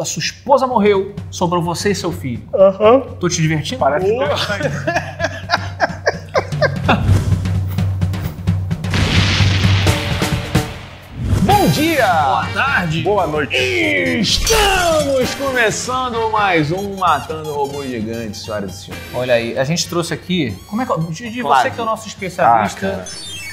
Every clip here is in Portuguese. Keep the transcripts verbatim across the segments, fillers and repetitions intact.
a sua esposa morreu, sobrou você e seu filho. Aham. Uhum. Tô te divertindo? Parece que Bom dia! Boa tarde! Boa noite! Estamos começando mais um Matando Robôs Gigantes, senhoras e senhores. Olha aí, a gente trouxe aqui... Como é que... Didi, claro. Você que é o nosso especialista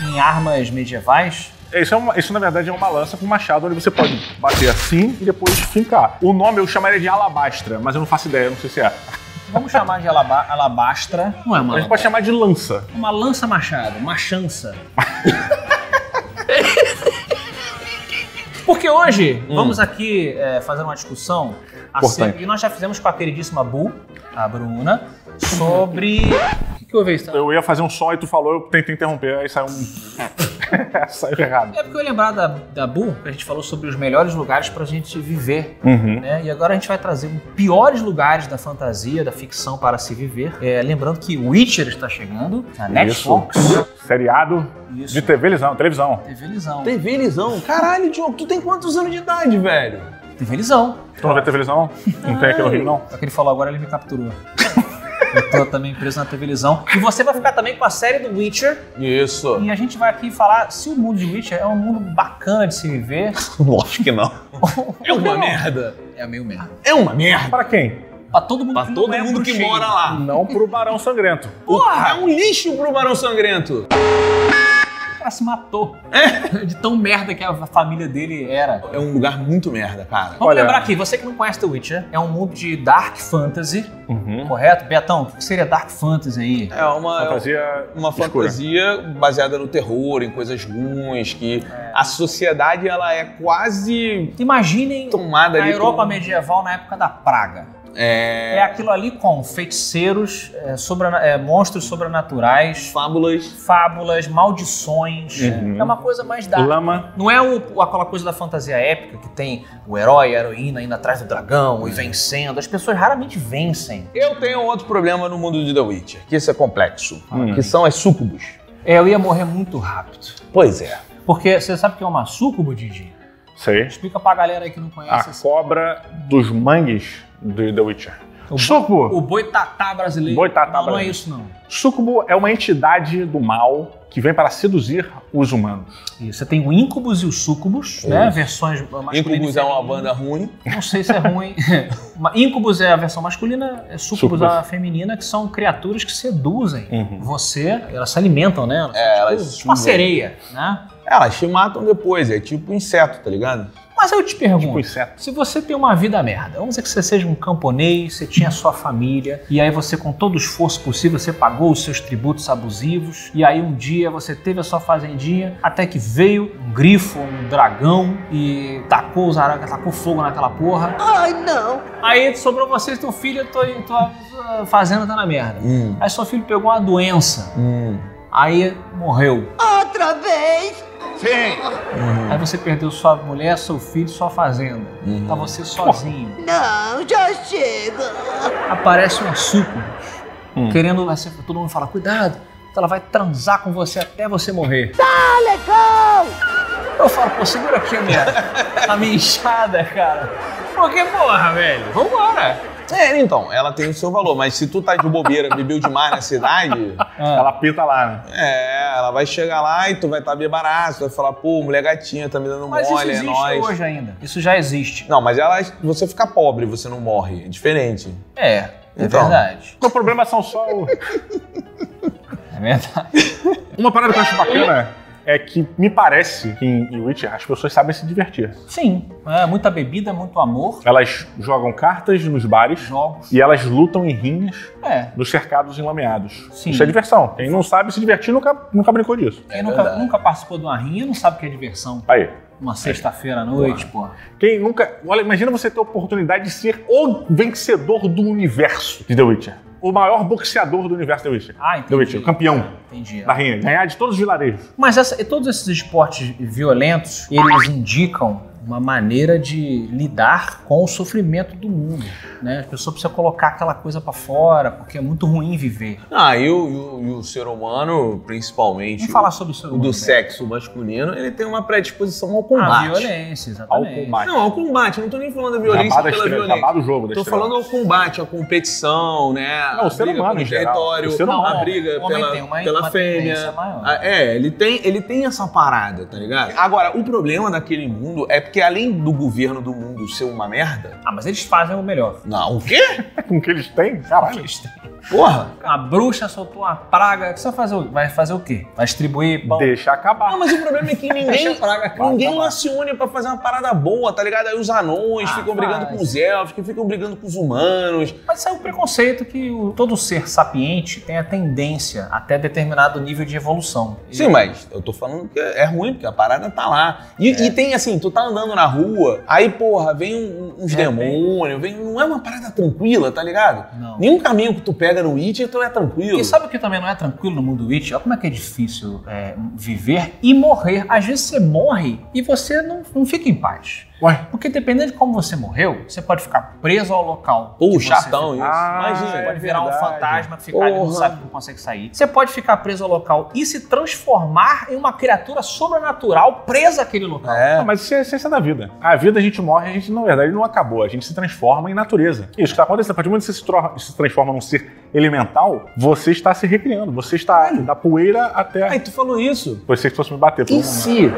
ah, em armas medievais... Isso, é uma, isso, na verdade, é uma lança com machado, onde você pode bater assim e depois fincar. O nome eu chamaria de alabastra, mas eu não faço ideia, eu não sei se é. Vamos chamar de alaba alabastra. Não é, mano? A gente pode chamar de lança. Uma lança machado, machança. Porque hoje hum. vamos aqui é, fazer uma discussão, assim, e nós já fizemos com a queridíssima Bu, a Bruna, sobre... O que, que houve isso? Eu ia fazer um som e tu falou, eu tentei interromper, aí saiu um... Saiu errado. É porque eu ia lembrar da, da Bu, que a gente falou sobre os melhores lugares pra gente viver. Uhum. Né? E agora a gente vai trazer os piores lugares da fantasia, da ficção para se viver. É, lembrando que o Witcher está chegando na Netflix. Seriado Isso. de televisão. Televisão. Televisão. Televisão. Caralho, Diogo, tu tem quantos anos de idade, velho? Televisão. Tu não vê televisão? Não tem aqui no Rio, não? Só que ele falou agora, ele me capturou. Eu tô também preso na televisão. E você vai ficar também com a série do Witcher. Isso. E a gente vai aqui falar se o mundo de Witcher é um mundo bacana de se viver. Lógico que não. É uma não. merda. É meio merda. É uma merda. Pra quem? Pra todo mundo, pra que, todo mundo que mora lá. Não pro Barão Sangrento. Porra, é um lixo pro Barão Sangrento. O cara se matou. É? De tão merda que a família dele era. É um lugar muito merda, cara. Vamos Olha... lembrar aqui, você que não conhece The Witcher, é um mundo de Dark Fantasy, uhum. correto? Betão, o que seria Dark Fantasy aí? É uma fantasia, uma fantasia baseada no terror, em coisas ruins, que é. a sociedade ela é quase... Imaginem tomada a ali Europa com... medieval na época da Praga. É... é aquilo ali com feiticeiros, é, sobra... é, monstros sobrenaturais, fábulas, fábulas, maldições. Uhum. É uma coisa mais dark. Lama. Não é o, aquela coisa da fantasia épica que tem o herói, a heroína indo atrás do dragão uhum. e vencendo. As pessoas raramente vencem. Eu tenho outro problema no mundo de The Witcher, que isso é complexo, uhum. que são as súcubos. É, eu ia morrer muito rápido. Pois é. Porque você sabe o que é uma súcubo, Didi? Sei. Explica pra galera aí que não conhece. A esse... cobra dos mangues do The Witcher. O Sucubo. O boitatá brasileiro. Boitatá não, brasileiro. Não é isso, não. Sucubo é uma entidade do mal que vem para seduzir os humanos. Isso. Você tem o Incubus e os Sucubus, é. né? Versões masculinas. Incubus é uma banda ruim. Não sei se é ruim. Incubus é a versão masculina, é Sucubus a feminina, que são criaturas que seduzem uhum. você. Elas se alimentam, né? Elas é, tipo, elas uma sereia, né? Elas te matam depois, é tipo inseto, tá ligado? Mas eu te pergunto, tipo, se você tem uma vida merda, vamos dizer que você seja um camponês, você tinha sua família, e aí você com todo o esforço possível, você pagou os seus tributos abusivos, e aí um dia você teve a sua fazendinha, até que veio um grifo, um dragão, e tacou os arancas, tacou fogo naquela porra. Ai, não! Aí sobrou você e teu filho, tua, tua fazenda tá na merda. Hum. Aí seu filho pegou uma doença, hum. aí morreu. Outra vez! Sim. Uhum. Aí você perdeu sua mulher, seu filho, sua fazenda. Uhum. Tá você sozinho. Não, já chega. Aparece uma súcubo hum. querendo... Todo mundo fala, cuidado, ela vai transar com você até você morrer. Tá legal! Eu falo, pô, segura aqui a minha, a minha enxada, cara. Porque, porra, velho, vambora. É, então, ela tem o seu valor, mas se tu tá de bobeira, bebeu demais na cidade... Ah. Ela pita lá, né? É, ela vai chegar lá e tu vai estar tá bebaraço, tu vai falar, pô, mulher gatinha, tá me dando mas mole, é nóis. Mas isso existe hoje ainda, isso já existe. Não, mas ela, você fica pobre, você não morre, é diferente. É, é então, verdade. Então, problemas são só o... É verdade. Uma parada que eu acho bacana... é que me parece que em Witcher as pessoas sabem se divertir. Sim. É, muita bebida, muito amor. Elas jogam cartas nos bares. Jogos. E elas lutam em rinhas é. nos cercados enlameados. Sim. Isso é diversão. Quem não sabe se divertir nunca, nunca brincou disso. Quem é nunca, nunca participou de uma rinha não sabe o que é diversão. Aí. Uma sexta-feira à noite, porra. Quem nunca... Olha, imagina você ter a oportunidade de ser o vencedor do universo de The Witcher. O maior boxeador do universo The Witcher. Ah, entendi. The Witcher, o campeão entendi. da rinha. Ganhar de todos os vilarejos. Mas essa, todos esses esportes violentos, eles indicam uma maneira de lidar com o sofrimento do mundo, né? A pessoa precisa colocar aquela coisa pra fora, porque é muito ruim viver. Ah, e o, e o, e o ser humano, principalmente... Vamos falar sobre o ser humano, o do né? sexo masculino, ele tem uma predisposição ao combate. À violência, exatamente. Ao combate. Não, ao combate. Não tô nem falando da violência pela estrela, violência. Acabado o jogo da Tô estrela. falando ao combate, à competição, né? Não, o ser humano, em geral. O ser humano. A briga pela, tem uma, pela uma fêmea. Maior. É, ele tem, ele tem essa parada, tá ligado? Agora, o problema daquele mundo é porque além do governo do mundo ser uma merda... Ah, mas eles fazem o melhor. Não, o quê? Com o que eles têm? Caralho. Com o que eles têm. Porra! A bruxa soltou uma praga. Você vai fazer o, vai fazer o quê? Vai distribuir pão? Deixa acabar. Não, mas o problema é que ninguém praga, ninguém acione pra fazer uma parada boa, tá ligado? Aí os anões ah, ficam mas... brigando com os elfos, que ficam brigando com os humanos. Mas isso é o preconceito que o, todo ser sapiente tem a tendência até determinado nível de evolução. E... Sim, mas eu tô falando que é ruim, porque a parada tá lá. E, é. e tem assim, tu tá andando na rua, aí porra, vem um, uns é, demônios, vem... não é uma parada tranquila, tá ligado? Não. Nenhum caminho que tu pega no Witcher, então é tranquilo. E sabe o que também não é tranquilo no mundo Witcher? Olha como é que é difícil é, viver e morrer. Às vezes você morre e você não, não fica em paz. Ué? Porque dependendo de como você morreu, você pode ficar preso ao local. Pô, chatão isso. Ah, imagina, você pode virar verdade. um fantasma, ficar ali, não sabe, não consegue sair. Você pode ficar preso ao local e se transformar em uma criatura sobrenatural presa àquele local. É. Não, mas isso é a essência da vida. A vida a gente morre, a gente na verdade não acabou. A gente se transforma em natureza. Isso está acontecendo. A partir do momento que você se transforma num ser elemental, você está se recriando. Você está da poeira até... Ai, tu falou isso. Você que fosse me bater. E se...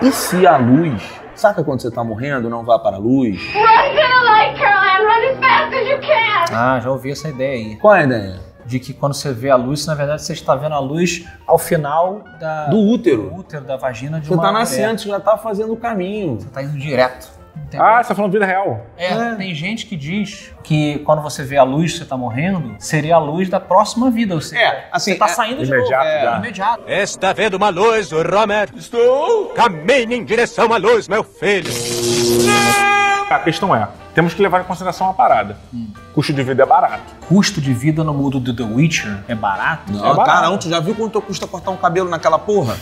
E se a luz... Saca quando você tá morrendo, não vá para a luz? Run to the light, Caroline! Run as fast as you can! Ah, já ouvi essa ideia aí. Qual é a ideia? De que quando você vê a luz, na verdade você está vendo a luz ao final da... Do útero. Do útero, da vagina de você uma Você tá nascendo, você já tá fazendo o caminho. Você tá indo direto. Entendeu? Ah, você tá falando vida real. É, é, tem gente que diz que quando você vê a luz, você tá morrendo, seria a luz da próxima vida. Ou seja, é, assim, você tá é, saindo é, de imediato, novo. É, imediato. Está vendo uma luz, Robert? Estou. Caminhe em direção à luz, meu filho. A questão é, temos que levar em consideração uma parada. Hum. Custo de vida é barato. Custo de vida no mundo do The Witcher é barato? Não, é barato. Carão, tu já viu quanto custa cortar um cabelo naquela porra?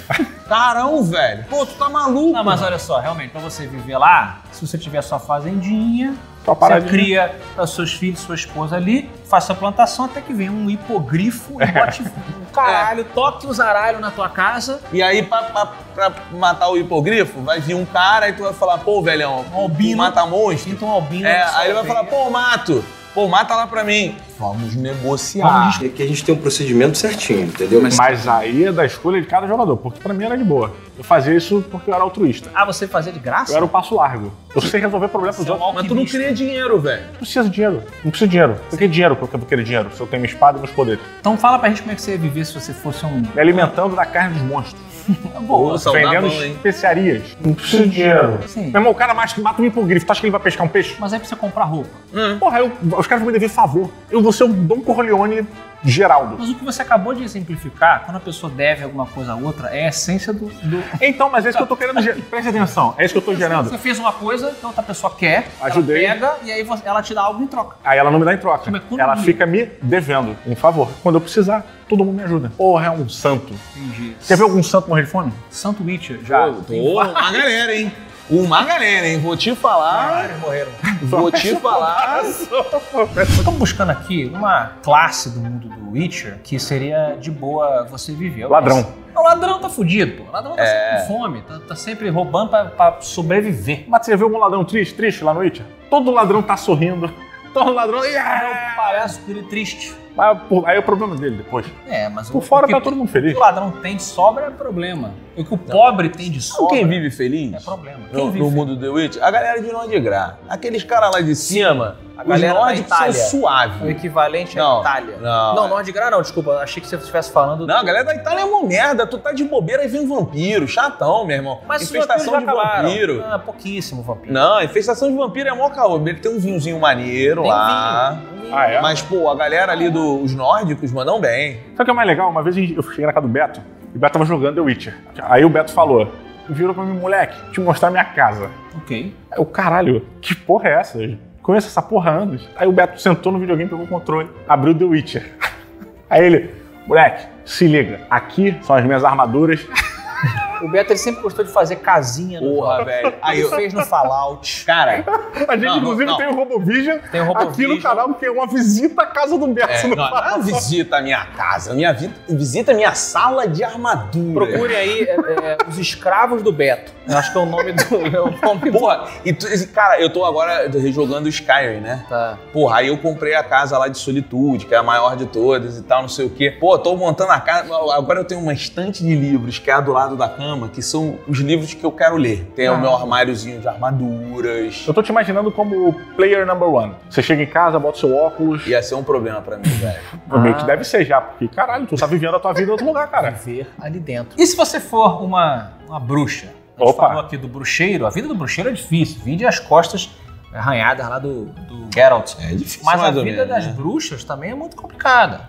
Carão, velho. Pô, tu tá maluco. Não, mas olha só, realmente, pra você viver lá, se você tiver sua fazendinha, só você cria os seus filhos, sua esposa ali, faça a plantação até que venha um hipogrifo e bote um caralho, é. toque os aralhos na tua casa. E aí, pra, pra, pra matar o hipogrifo, vai vir um cara e tu vai falar, pô, velhão, um albino, mata monstro. Então um albino. É, aí ele vai falar, pô, mato. Pô, mata lá pra mim. Vamos negociar. É que a gente tem um procedimento certinho, entendeu? Mas, Mas aí é da escolha de cada jogador, porque pra mim era de boa. Eu fazia isso porque eu era altruísta. Ah, você fazia de graça? Eu era o passo largo. Eu sei resolver problema pros outros. Mas tu não queria dinheiro, velho. Não precisa de dinheiro. Não precisa de dinheiro. Por que dinheiro? Porque eu vou querer dinheiro. Se eu tenho minha espada e meus poderes. Então fala pra gente como é que você ia viver se você fosse um... Me alimentando da carne dos monstros. Boa, vendendo bom, especiarias. Não precisa de dinheiro. Sim. Meu irmão, o cara mais que mata um hipogrifo. Tu acha que ele vai pescar um peixe? Mas aí precisa comprar roupa. Hum. Porra, eu, os caras vão me dever favor. Eu vou ser o Dom Corleone Geraldo. Mas o que você acabou de exemplificar, quando a pessoa deve alguma coisa a outra, é a essência do... do... Então, mas é isso que eu tô querendo... Ger... Presta atenção, é isso que eu tô gerando. Você fez uma coisa, então outra pessoa quer, Ajudei. ela pega, e aí ela te dá algo em troca. Aí ela não me dá em troca. Ela fica me devendo, um favor. Quando eu precisar, todo mundo me ajuda. Porra, é um santo. Entendi. Quer ver algum santo morrer de fome? Santo Witcher. Já. Pô, tô... a galera, hein? Uma galera, hein? Vou te falar... Ah, morreram. Vou te falar... Estamos buscando aqui uma classe do mundo do Witcher que seria de boa você viver. Ladrão. O ladrão tá fudido, pô. O ladrão tá é... sempre com fome, tá, tá sempre roubando pra, pra sobreviver. Mas você viu algum ladrão triste, triste lá no Witcher? Todo ladrão tá sorrindo. Todo ladrão... Yeah! Parece um triste. Mas aí é o problema dele depois. É, mas Por o, fora o que tá todo mundo feliz. O ladrão tem de sobra é problema. O que o pobre tem de sobra... Quem vive feliz... É problema. Quem no, vive no mundo do The Witcher, a galera de Nord Grá. Aqueles caras lá de cima... A galera Nord Itália. São suave. O equivalente não, à Itália. Não, não Nord Grá não, desculpa. Achei que você estivesse falando... Não, a galera da Itália é uma merda. Tu tá de bobeira e vem um vampiro. Chatão, meu irmão. Mas infestação de vampiro. Ah, pouquíssimo vampiro. Não, infestação de vampiro é mó caô. Ele tem um vinhozinho maneiro tem lá. Vinho. Ah, é? Mas, pô, a galera ali dos nórdicos mandam bem. Sabe o que é mais legal? Uma vez eu cheguei na casa do Beto e o Beto tava jogando The Witcher. Aí o Beto falou, virou pra mim, moleque, te mostrar minha casa. Ok. Aí eu, caralho, que porra é essa? Eu conheço essa porra há anos. Aí o Beto sentou no videogame, pegou o controle, abriu The Witcher. Aí ele, moleque, se liga, aqui são as minhas armaduras. O Beto ele sempre gostou de fazer casinha no Porra, jogo. velho. Aí ele eu... fez no Fallout. Cara. A gente, não, inclusive, não. tem o RoboVision tem o Robo aqui Vision. no canal, que é uma visita à casa do Beto. É, no não, não é uma visita à minha casa. Minha vi... Visita à minha sala de armadura. Procure aí é, é, os escravos do Beto. Eu acho que é o nome do. É o nome Porra, do... e tu, cara, eu tô agora rejogando o Skyrim, né? Tá. Porra, aí eu comprei a casa lá de Solitude, que é a maior de todas e tal, não sei o quê. Pô, tô montando a casa. Agora eu tenho uma estante de livros que é a do lado da cama, que são os livros que eu quero ler. Tem ah. o meu armáriozinho de armaduras. Eu tô te imaginando como o player number one. Você chega em casa, bota o seu óculos. Ia ser um problema pra mim, velho. Meio ah. que deve ser já, porque caralho, tu tá vivendo a tua vida em outro lugar, cara. Viver ali dentro. E se você for uma, uma bruxa? A gente falou aqui do bruxeiro. A vida do bruxeiro é difícil. Vide as costas arranhadas lá do, do Geralt. É difícil. Mas a vida mesmo, das né? bruxas também é muito complicada.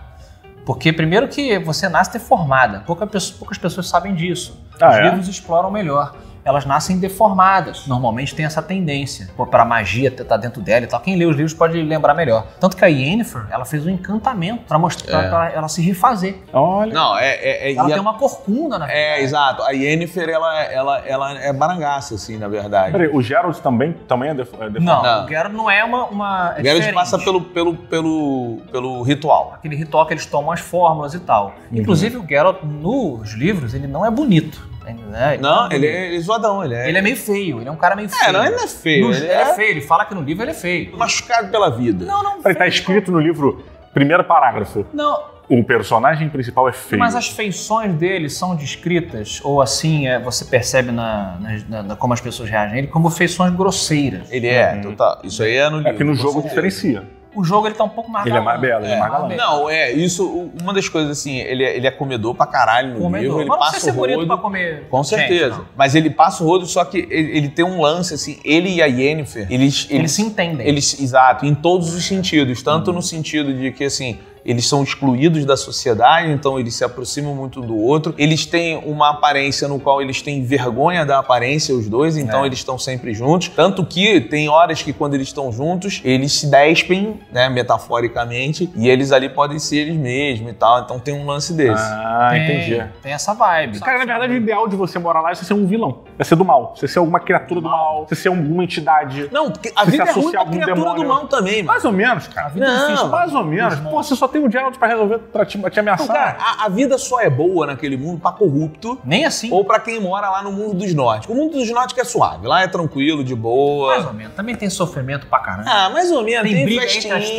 Porque, primeiro, que você nasce deformada. Pouca pessoa, poucas pessoas sabem disso. Ah, Os é? livros exploram melhor. Elas nascem deformadas. Normalmente tem essa tendência. Pô, pra magia tá dentro dela e tal. Quem lê os livros pode lembrar melhor. Tanto que a Yennefer, ela fez um encantamento pra mostrar é. pra ela se refazer. Olha. Não, é... é, é ela tem a... uma corcunda na verdade. É, exato. A Yennefer, ela, ela, ela é barangaça, assim, na verdade. Peraí, o Geralt também, também é deformado? Não, não, o Geralt não é uma... uma é o Geralt passa pelo, pelo, pelo, pelo ritual. Aquele ritual que eles tomam as fórmulas e tal. Uhum. Inclusive, o Geralt, nos livros, ele não é bonito. Né? Ele não, é ele, é, ele é zoadão, ele é... Ele é meio feio, ele é um cara meio feio. É, não, ele não é feio. No, ele é... é feio, ele fala que no livro ele é feio. Machucado pela vida. Não, não... Ele tá escrito no livro, primeiro parágrafo. Não... O personagem principal é feio. Mas as feições dele são descritas, ou assim, é, você percebe na, na, na, como as pessoas reagem a ele, como feições grosseiras. Ele é, uhum. total. Isso aí é no livro. É que no jogo diferencia. O jogo ele tá um pouco mais galã. Ele é mais belo, é. ele é mais galã. Não, é, isso, uma das coisas assim, ele é, ele é comedor pra caralho no comedor. livro, ele Mas passa o rodo. Não precisa ser bonito pra comer. Com certeza. Gente, Mas ele passa o rodo, só que ele, ele tem um lance assim, ele e a Yennefer, eles... Eles, eles se entendem. Eles, exato, em todos os sentidos, tanto hum. no sentido de que assim... Eles são excluídos da sociedade, então eles se aproximam muito do outro. Eles têm uma aparência no qual eles têm vergonha da aparência, os dois, então é. eles estão sempre juntos. Tanto que tem horas que quando eles estão juntos, eles se despem, né, metaforicamente, e eles ali podem ser eles mesmos e tal. Então tem um lance desse. Ah, tem, entendi. Tem essa vibe. Cara, na verdade, o ideal de você morar lá é você ser um vilão. É ser do mal. Você ser alguma criatura do mal. mal. Você ser alguma entidade. Não, porque a vida é ruim pra criatura demônio. do mal também, mano. Mais ou menos, cara. A vida Não, é difícil. Mais ou menos. Pô, você só tem um Geralt pra resolver, pra te, pra te ameaçar. Então, cara, a, a vida só é boa naquele mundo pra corrupto. Nem assim. Ou pra quem mora lá no mundo dos nórdicos. O mundo dos nórdicos é suave. Lá é tranquilo, de boa. Mais ou menos. Também tem sofrimento pra caramba. Ah, mais ou menos. Tem, tem briga festinha. Entre as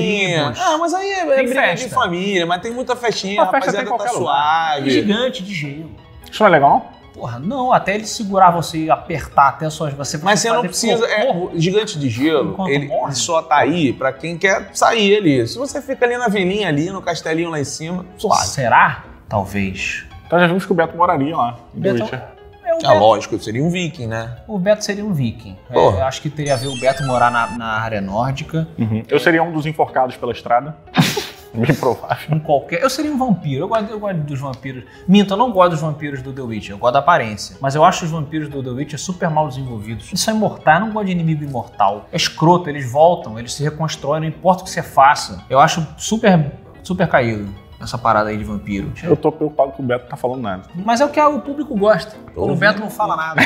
tribos. Ah, mas aí é, é briga festa. de família. Mas tem muita festinha. A festa tem qualquer tá suave. Gigante de gelo. Isso não é legal? Porra, não, até ele segurar você e apertar até suas... Você Mas você não precisa... É, gigante de gelo, ele, ele só tá aí pra quem quer sair ali. Se você fica ali na velhinha, ali no castelinho lá em cima, suave. Será? Talvez. Então já vimos que o Beto moraria lá. Beto, é, o Beto, é lógico, seria um viking, né? O Beto seria um viking. É, eu acho que teria a ver o Beto morar na, na área nórdica. Uhum. Eu seria um dos enforcados pela estrada. Bem provável. Um qualquer... Eu seria um vampiro. Eu gosto, eu gosto dos vampiros. Minto, eu não gosto dos vampiros do The Witcher. Eu gosto da aparência. Mas eu acho os vampiros do The Witcher super mal desenvolvidos. Eles são imortais. Eu não gosto de inimigo imortal. É escroto. Eles voltam. Eles se reconstroem. Não importa o que você faça. Eu acho super, super caído essa parada aí de vampiro. Eu tô preocupado que o Beto não tá falando nada. Mas é o que o público gosta. Quando o Beto não fala nada.